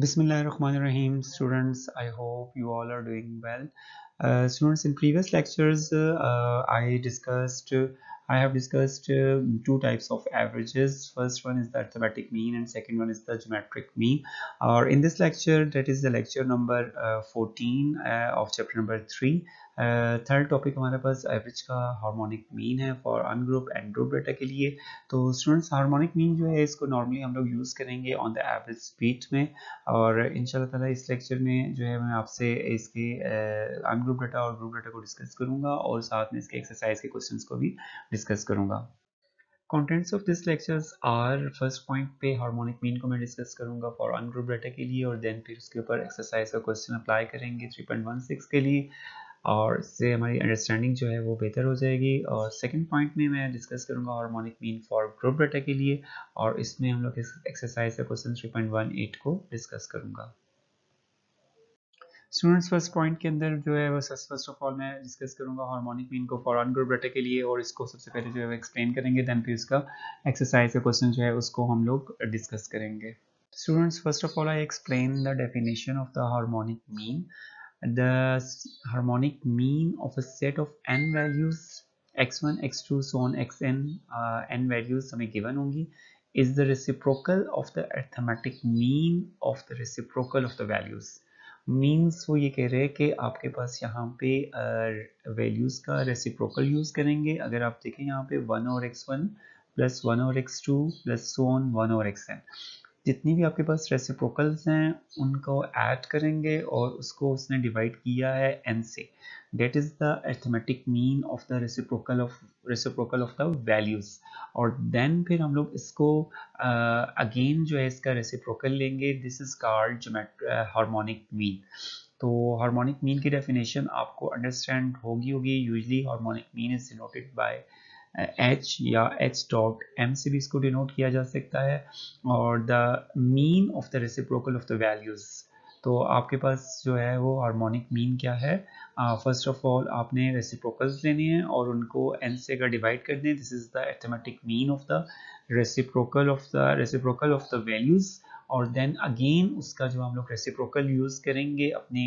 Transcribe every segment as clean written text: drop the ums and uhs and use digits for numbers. Bismillahirrahmanirrahim. Students, I hope you all are doing well. Students, in previous lectures I have discussed two types of averages. First one is the arithmetic mean and second one is the geometric mean. Or in this lecture, that is the lecture number 14 of chapter number 3. Third topic हमारे पास average का harmonic mean है for ungroup and group data के लिए. तो students, harmonic mean जो है इसको नॉर्मली हम लोग यूज़ करेंगे ऑन द एवरेज स्पीड में, और इंशाल्लाह ताला इस लेक्चर में जो है मैं आपसे इसके अनग्रुप डाटा और ग्रुप डाटा को डिस्कस करूँगा और साथ में इसके एक्सरसाइज के क्वेश्चन को भी डिस्कस करूँगा. Contents of this lectures are, first point पे हार्मोनिक मीन को मैं डिस्कस करूंगा फॉर अनग्रुप डाटा के लिए, और देन फिर उसके ऊपर एक्सरसाइज का क्वेश्चन अप्लाई करेंगे 3.16 के लिए, और इससे हमारी अंडरस्टैंडिंग जो है वो बेहतर हो जाएगी. और सेकंड पॉइंट में मैं डिस्कस करूंगा harmonic mean for group data के लिए, और इसमें हम लोग एक्सरसाइज का क्वेश्चन 3.18 को डिस्कस करूंगा. स्टूडेंट्स, फर्स्ट पॉइंट के अंदर जो है वो फर्स्ट ऑफ ऑल मैं डिस्कस करूंगा हार्मोनिक मीन को फॉर अनग्रुप डाटा के लिए, और इसको सबसे पहले जो है वो एक्सप्लेन करेंगे, देन फिर उसका एक्सरसाइज का क्वेश्चन जो है उसको हम लोग डिस्कस करेंगे. Students, first of all I explain the definition of the harmonic mean. The harmonic mean of a set of n values x1, x2, so on xn, n values हमें given होंगी, is the reciprocal of the arithmetic mean of the reciprocal of the values. Means वो ये कह रहे हैं कि आपके पास यहाँ पे वैल्यूज़ का रेसिप्रोकल यूज़ करेंगे. अगर आप देखें यहाँ पे 1 और x1 प्लस 1 और x2 प्लस so on 1 और xn, जितनी भी आपके पास रेसिप्रोकल्स हैं उनको ऐड करेंगे और उसको उसने डिवाइड किया है n से. That is the arithmetic mean of the reciprocal of the values. और देन फिर हम लोग इसको अगेन जो है इसका रेसिप्रोकल लेंगे. This is called harmonic mean. तो हार्मोनिक मीन की डेफिनेशन आपको अंडरस्टैंड होगी. Usually harmonic mean is denoted by H या H.M से भी इसको डिनोट किया जा सकता है, और the mean of the reciprocal of the values. तो आपके पास जो है वो हार्मोनिक मीन क्या है, फर्स्ट ऑफ ऑल आपने रेसिप्रोकल्स लेने हैं और उनको n से अगर डिवाइड कर दें, this is the arithmetic mean of the reciprocal of the values. और देन अगेन उसका जो हम लोग रेसिप्रोकल यूज़ करेंगे अपने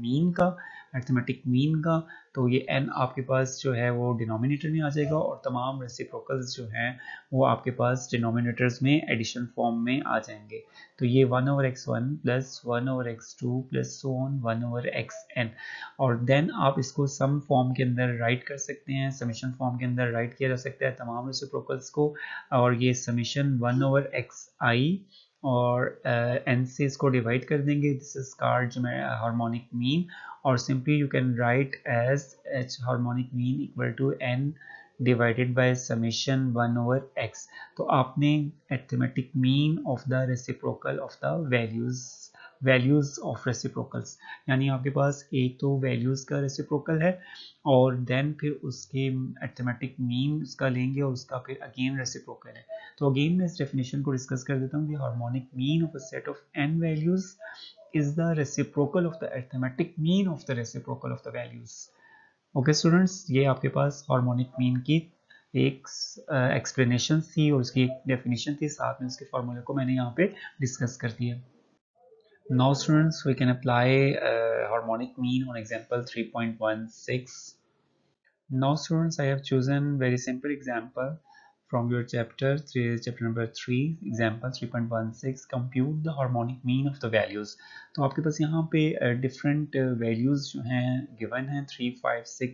मीन का, अरिथमेटिक मीन का. तो ये n आपके पास जो है वो डिनोमिनेटर में आ जाएगा, और तमाम रेसिप्रोकल्स जो हैं वो आपके पास डिनोमिनेटर्स में एडिशन फॉर्म में आ जाएंगे. तो ये 1 over x1 plus 1 over x2 plus so on 1 over xn, और देन आप इसको सम फॉर्म के अंदर राइट कर सकते हैं, समेशन फॉर्म के अंदर राइट किया जा सकता है तमाम रेसिप्रोकल्स को. और ये समेशन 1 ओवर xi और n से इसको डिवाइड कर देंगे. This is called harmonic mean, और simply you can write as h harmonic mean equal to n divided by summation 1 over x. तो आपने arithmetic mean of the reciprocal of the values of reciprocals, यानी आपके पास एक तो values का reciprocal है, और देन फिर उसके अरिथमेटिक मीन उसका लेंगे और उसका फिर अगेन रेसिप्रोकल है. तो अगेन मैं इस डेफिनेशन को डिस्कस कर देता हूँ कि harmonic mean of a set of n values is the reciprocal of the arithmetic mean of the reciprocal of the values. Okay students, ये आपके पास हार्मोनिक मीन की एक एक्सप्लेनेशन थी और उसकी एक डेफिनेशन थी, साथ में उसके फार्मूले को मैंने यहाँ पे डिस्कस कर दिया. Now students, we can apply harmonic mean on example 3.16. Now students, I have chosen very simple example from your chapter number 3, example 3.16. Compute the harmonic mean of the values. तो आपके पास यहाँ पे different values जो हैं given हैं 3, 5, 6,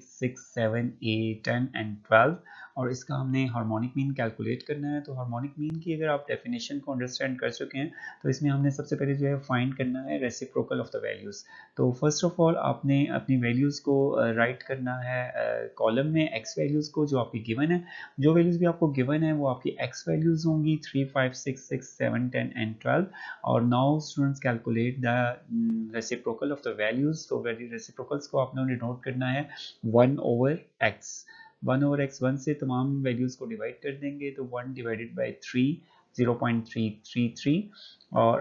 7, 8, 10 and 12, और इसका हमने हार्मोनिक मीन कैलकुलेट करना है. तो हार्मोनिक मीन की अगर आप डेफिनेशन को अंडरस्टैंड कर चुके हैं तो इसमें हमने सबसे पहले जो है फाइंड करना है रेसिप्रोकल ऑफ द वैल्यूज़. तो फर्स्ट ऑफ ऑल आपने अपनी वैल्यूज़ को राइट करना है कॉलम में एक्स वैल्यूज़ को जो आपकी गिवन है. जो वैल्यूज़ भी आपको गिवन है वो आपकी एक्स वैल्यूज़ होंगी 3, 5, 6, 7, 10 एंड 12. और now students calculate the reciprocal of the values. तो रेसिप्रोकल्स को आपने डिनोट करना है 1 ओवर x 1 से तमाम वैल्यूज़ को डिवाइड कर देंगे. तो 1 डिवाइडेड बाई 3 0.333, और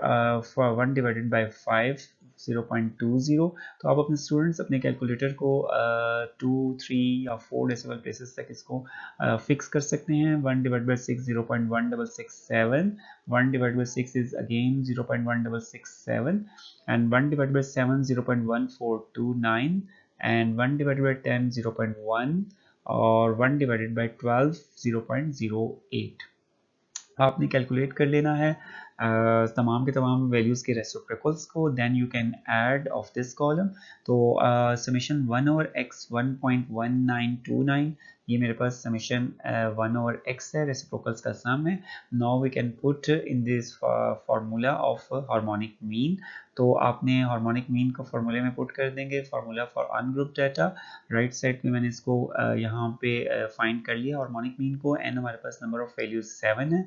1 डिवाइडेड बाई 5 0.20। तो आप अपने स्टूडेंट्स अपने कैलकुलेटर को 2, 3 या 4 डेसिमल प्लेसेस तक इसको फिक्स कर सकते हैं। 1 divide by 6 0.1667, 1 divide by 6 is again 0.1667 and 1 divide by 7 0.1429 and 1 divide by 10 0.1 और 1 डिवाइडेड बाई 12 0.08। आपने कैलकुलेट कर लेना है तमाम के तमाम वैल्यूज़ के रेसिप्रोकल्स को, then you can add of this column. तो समेशन 1 ओवर x 1.1929, ये मेरे पास समेशन 1 ओवर x है, रेसिप्रोकल्स का सम है। Now we can put in this formula of harmonic mean. तो आपने हार्मोनिक मीन को फार्मूले में पुट कर देंगे, formula for ungrouped data. Right side में मैंने इसको यहाँ पे फाइंड कर लिया हार्मोनिक मीन को। एन हमारे पास नंबर ऑफ वैल्यूज 7 है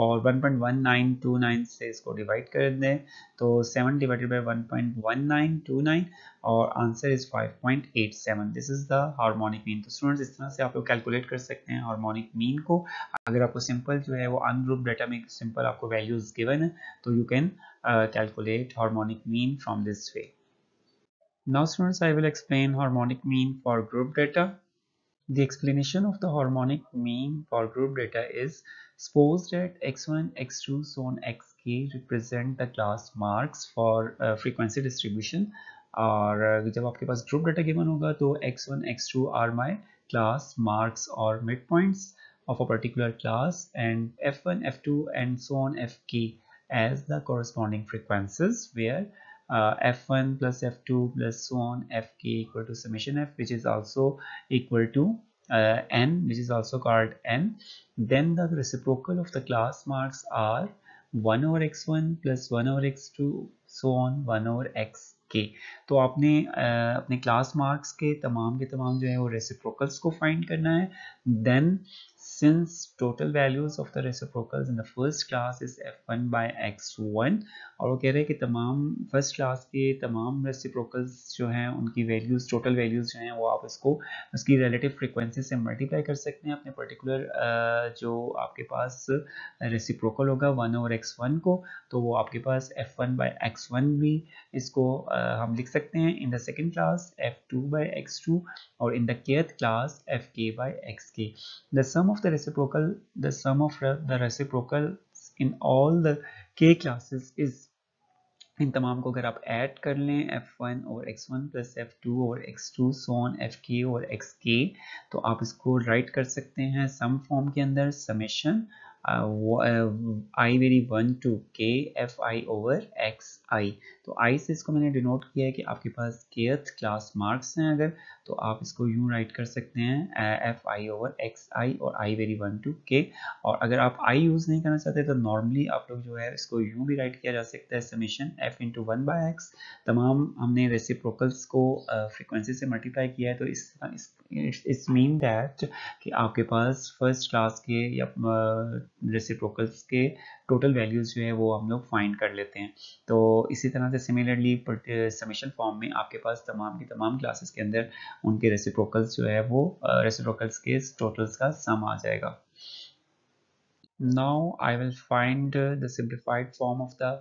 और 1.1929 से इसको डिवाइड कर दें, तो 7 डिवाइडेड बाई 1.1929 और answer is 5.87। This is the harmonic mean. तो स्टूडेंट्स इस तरह से आप लोग कैलकुलेट कर सकते हैं हार्मोनिक मीन को। अगर आपको सिंपल जो है वो अनग्रुप्ड डाटा में सिंपल आपको वैल्यूज गिवन है, तो you can calculate harmonic mean from this way. Now students, I will explain harmonic mean for group data. The explanation of the harmonic mean for group data is, suppose that x1, x2, so on xk represent the class marks for frequency distribution. और जब आपके पास group data given होगा तो x1, x2 are my class marks or midpoints of a particular class, and f1, f2 and so on fk as the corresponding frequencies, where f1 plus f2 plus so on fk equal to summation f, which is also equal to n, which is also called n. Then the reciprocal of the class marks are 1 over x1 plus 1 over x2 so on 1 over x के। तो आपने अपने class marks के तमाम जो है वो reciprocals को फाइंड करना है। Then since total values of the reciprocals in the first class is f1 by x1, और वो कह रहे हैं कि तमाम फर्स्ट क्लास के तमाम रेसिप्रोकल्स जो हैं उनकी वैल्यूज, टोटल वैल्यूज जो हैं वो आप इसको उसकी रिलेटिव फ्रिक्वेंसी से मल्टीप्लाई कर सकते हैं अपने पर्टिकुलर जो आपके पास रेसिप्रोकल होगा 1 ओवर x1 को। तो वो आपके पास f1 by x1 भी इसको हम लिख सकते हैं in the second class f2 by x2 और in the kth class fk by xk. The sum of the reciprocal, the sum of the reciprocals in all the k classes is, इन तमाम को अगर आप ऐड कर लें f1 over x1 plus f2 over x2 so on fk over xk, तो आप इसको राइट कर सकते हैं सम फॉर्म के अंदर, summation i vary 1 to k fi over xi। तो i से इसको मैंने डिनोट किया है कि आपके पास kth क्लास मार्क्स हैं अगर, तो आप इसको यूँ राइट कर सकते हैं fi over xi और i वेरी 1 to k। और अगर आप i यूज़ नहीं करना चाहते तो नॉर्मली आप लोग जो है इसको यूँ भी राइट किया जा सकता है, summation f into 1 by x। तमाम हमने रेसिप्रोकल्स को फ्रिक्वेंसी से मल्टीप्लाई किया है, तो इस मीन दैट कि आपके पास फर्स्ट क्लास के या रेसिप्रोकल्स के टोटल वैल्यूज जो है वो हम लोग फाइंड कर लेते हैं। तो इसी तरह से सिमिलरली समेशन फॉर्म में आपके पास तमाम की तमाम क्लासेस के अंदर उनके रेसिप्रोकल्स जो है वो रेसिप्रोकल्स के टोटल्स का सम आ जाएगा। Now I will find the simplified form of the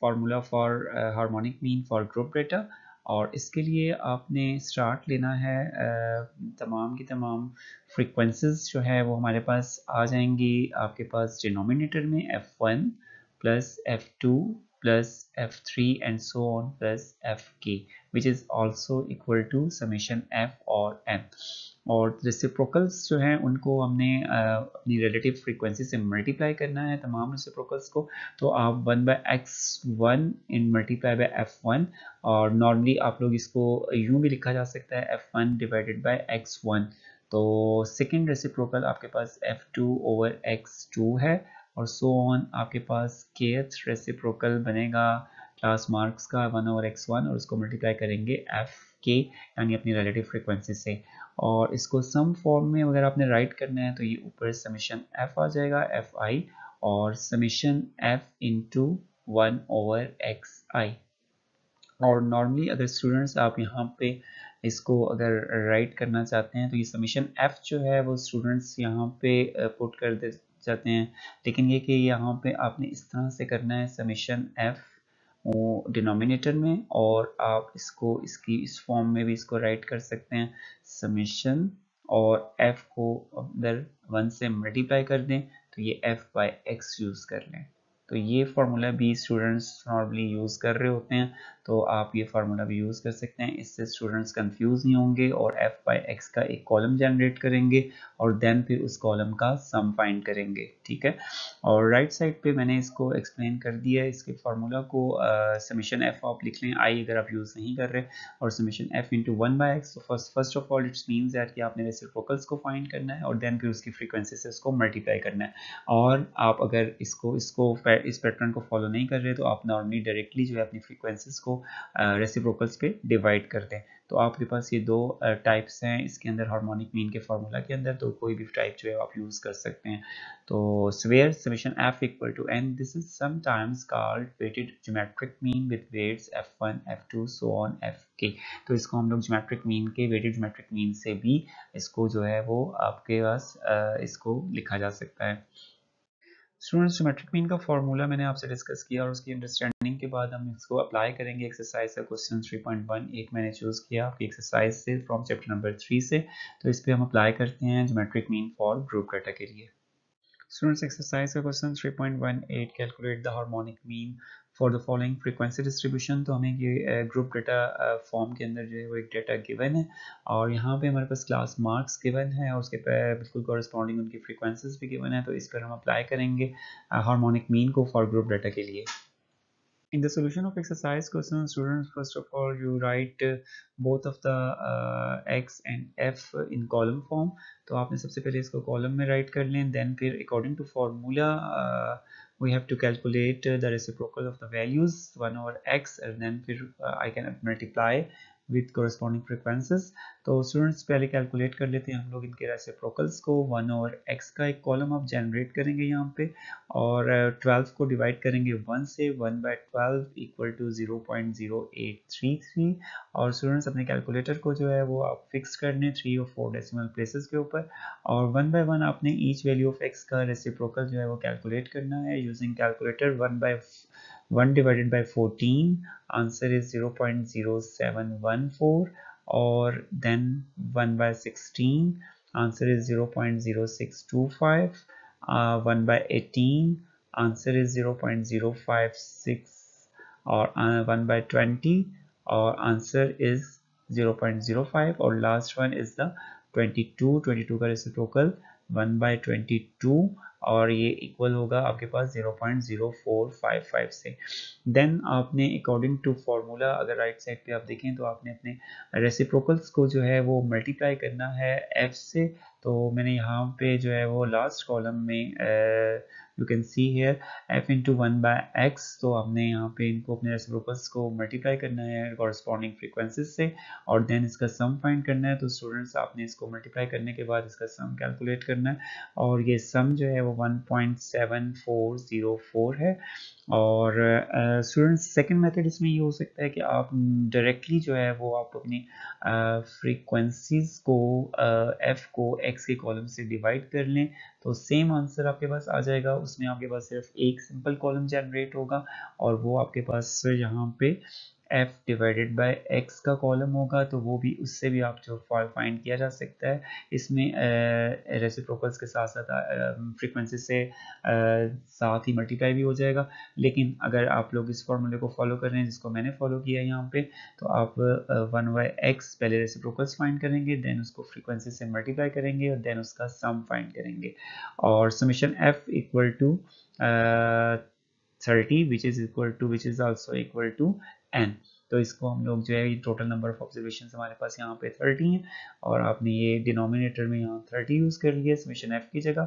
formula for harmonic mean for group data, और इसके लिए आपने स्टार्ट लेना है तमाम की तमाम फ्रीक्वेंसीज जो है वो हमारे पास आ जाएंगी आपके पास डिनोमिनेटर में f1 plus f2 plus f3 and so on plus fk, which is also equal to summation f और n। और रेसिप्रोकल्स जो हैं उनको हमने अपनी रिलेटिव फ्रीक्वेंसी से मल्टीप्लाई करना है तमाम रेसिप्रोकल्स को। तो आप 1 बाय x1 इन मल्टीप्लाई बाय f1, और नॉर्मली आप लोग इसको यूँ भी लिखा जा सकता है f1 डिवाइडेड बाय x1। तो सेकंड रेसिप्रोकल आपके पास f2 ओवर x2 है और सो ऑन आपके पास kth रेसिप्रोकल बनेगा क्लास मार्क्स का 1 ओवर x1 और उसको मल्टीप्लाई करेंगे fk यानी अपनी रिलेटिव फ्रिक्वेंसी से, और इसको सम फॉर्म में अगर आपने राइट करना है तो ये ऊपर समेशन f आ जाएगा fi और summation f into 1 over xi। और नॉर्मली अगर स्टूडेंट्स आप यहाँ पे इसको अगर राइट करना चाहते हैं तो ये समेशन f जो है वो स्टूडेंट्स यहाँ पे पुट कर दे जाते हैं, लेकिन ये कि यहाँ पे आपने इस तरह से करना है समेशन f डिनोमिनेटर में, और आप इसको इसकी इस फॉर्म में भी इसको राइट कर सकते हैं समेशन, और f को अगर 1 से मल्टीप्लाई कर दें तो ये f बाई एक्स यूज़ कर लें। तो ये फार्मूला भी स्टूडेंट्स नॉर्मली यूज़ कर रहे होते हैं, तो आप ये फार्मूला भी यूज़ कर सकते हैं। इससे स्टूडेंट्स कंफ्यूज नहीं होंगे और f बाई एक्स का एक कॉलम जनरेट करेंगे और देन फिर उस कॉलम का सम फाइंड करेंगे, ठीक है। और राइट साइड पे मैंने इसको एक्सप्लेन कर दिया है, इसके फार्मूला को समेशन f आप लिख लें, आई अगर आप यूज़ नहीं कर रहे, और summation f into 1 by x. First of all it's means that कि आपने रेसिप्रोकल्स को फाइंड करना है और देन फिर उसकी फ्रीक्वेंसी से उसको मल्टीप्लाई करना है। और आप अगर इस पैटर्न को फॉलो नहीं कर रहे तो आप नॉर्मली डायरेक्टली जो है अपनी फ्रीक्वेंसीज को रेसिप्रोकल्स पे डिवाइड करते हैं। तो आपके पास ये दो टाइप्स हैं इसके अंदर हार्मोनिक मीन के फार्मूला के अंदर, तो कोई भी टाइप जो है आप यूज़ कर सकते हैं। तो swear summation f equal to n, this is sometimes called weighted geometric mean with weights f1 f2 so on fk। तो इसको हम लोग ज्योमेट्रिक मीन के वेटेड ज्योमेट्रिक मीन से भी इसको जो है वो आपके पास इसको लिखा जा सकता है। स्टूडेंट्स ज्योमेट्रिक मीन का फॉर्मूला मैंने आपसे डिस्कस किया और उसकी अंडरस्टैंडिंग के बाद हम इसको अप्लाई करेंगे एक्सरसाइज का क्वेश्चन 3.1 एक मैंने चूज़ किया आपकी एक्सरसाइज से फ्रॉम चैप्टर नंबर 3 से। तो इस पे हम अप्लाई करते हैं geometric mean for group data के लिए। स्टूडेंट्स एक्सरसाइज का question 3.18 calculate the harmonic mean for the following frequency distribution. तो हमें ये ग्रुप डाटा फॉर्म के अंदर जो है वो एक डाटा गिवन है और यहाँ पे हमारे पास क्लास मार्क्स गिवन है और उसके बिल्कुल कॉरस्पॉन्डिंग उनकी फ्रीक्वेंसीज भी गिवन है। तो इस पर हम अप्लाई करेंगे हार्मोनिक मीन को फॉर ग्रुप डाटा के लिए। In the solution of exercise question, students, first of all, you write both of the x and f in column form. तो आपने सबसे पहले इसको column में write कर लें, then फिर according to formula we have to calculate the reciprocal of the values 1 over x and then फिर I can multiply with corresponding frequencies। तो स्टूडेंट्स पहले कैलकुलेट कर लेते हैं हम लोग इनके रेसिप्रोकल्स को। 1 और x का एक कॉलम आप जनरेट करेंगे यहाँ पे और 12 को डिवाइड करेंगे 1 से, 1 बाई 12 इक्वल टू 0.0833। और स्टूडेंट्स अपने कैलकुलेटर को जो है वो आप फिक्स कर लें 3 और 4 डेसिमल प्लेसेस के ऊपर, और 1 बाई 1 आपने ईच वैल्यू ऑफ x का रेसिप्रोकल जो है वो कैलकुलेट करना है using calculator. 1 divided by 14 answer is 0.0714 और then 1 by 16 answer is 0.0625, 1 by 18 answer is 0.056 और 1 बाई 20 और आंसर इज 0.05 और लास्ट वन इज द 22 का रेसिप्रोकल 1 बाई 22 और ये इक्वल होगा आपके पास 0.0455 से। देन आपने अकॉर्डिंग टू फार्मूला अगर राइट साइड पे आप देखें तो आपने अपने रेसिप्रोकल्स को जो है वो मल्टीप्लाई करना है f से। तो मैंने यहाँ पे जो है वो लास्ट कॉलम में you can see here f into 1 by x. तो आपने यहाँ पे इनको अपने रेसिप्रोकल्स को मल्टीप्लाई करना है कॉरस्पॉन्डिंग फ्रीक्वेंसीज से और देन इसका सम फाइंड करना है। तो स्टूडेंट्स आपने इसको मल्टीप्लाई करने के बाद इसका सम कैलकुलेट करना है और ये सम जो है वो 1.7404 है। और स्टूडेंट्स सेकंड मेथड इसमें ये हो सकता है कि आप डायरेक्टली जो है वो आप अपनी फ्रीक्वेंसीज को f को x के कॉलम से डिवाइड कर लें तो सेम आंसर आपके पास आ जाएगा। उसमें आपके पास सिर्फ एक सिंपल कॉलम जनरेट होगा और वो आपके पास यहाँ पे f डिवाइडेड बाय x का कॉलम होगा, तो वो भी उससे भी आप जो फाइंड किया जा सकता है। इसमें रेसिप्रोकल्स के साथ साथ फ्रीक्वेंसी से साथ ही मल्टीप्लाई भी हो जाएगा। लेकिन अगर आप लोग इस फार्मूले को फॉलो कर रहे हैं जिसको मैंने फॉलो किया है यहाँ पे, तो आप 1 बाई एक्स पहले रेसिप्रोकल्स फाइंड करेंगे, देन उसको फ्रीक्वेंसी से मल्टीप्लाई करेंगे और देन उसका सम फाइंड करेंगे। और summation f equal to 30 which is also equal to n। तो इसको हम लोग जो है ये टोटल नंबर ऑफ ऑब्जर्वेशन हमारे पास यहाँ पे 30 हैं और आपने ये डिनोमिनेटर में यहाँ 30 यूज़ कर लिया समेशन f की जगह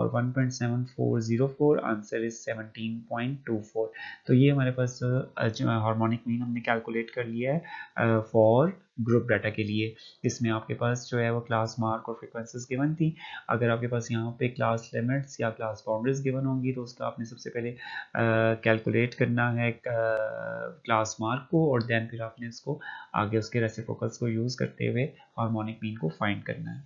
और 1.7404 आंसर इज 17.24। तो ये हमारे पास हार्मोनिक मीन हमने कैलकुलेट कर लिया है फॉर ग्रुप डाटा के लिए। इसमें आपके पास जो है वो क्लास मार्क और फ्रीक्वेंसीज गिवन थी। अगर आपके पास यहाँ पे क्लास लिमिट्स या क्लास बाउंड्रीज गिवन होंगी तो उसका आपने सबसे पहले कैलकुलेट करना है क्लास मार्क को और देन फिर आपने उसको आगे उसके रेसिप्रोकल्स को यूज़ करते हुए हार्मोनिक मीन को फाइंड करना है।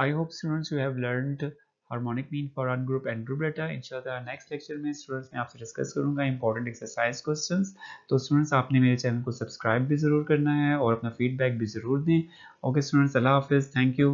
I hope students you have learned harmonic mean for ungroup and group data. इंशाल्लाह नेक्स्ट लेक्चर में स्टूडेंट्स मैं आपसे डिस्कस करूंगा इंपॉर्टेंट एक्सरसाइज क्वेश्चंस। तो स्टूडेंट्स आपने मेरे चैनल को सब्सक्राइब भी ज़रूर करना है और अपना फीडबैक भी ज़रूर दें। ओके स्टूडेंट्स, अल्लाह हाफिज़, थैंक यू।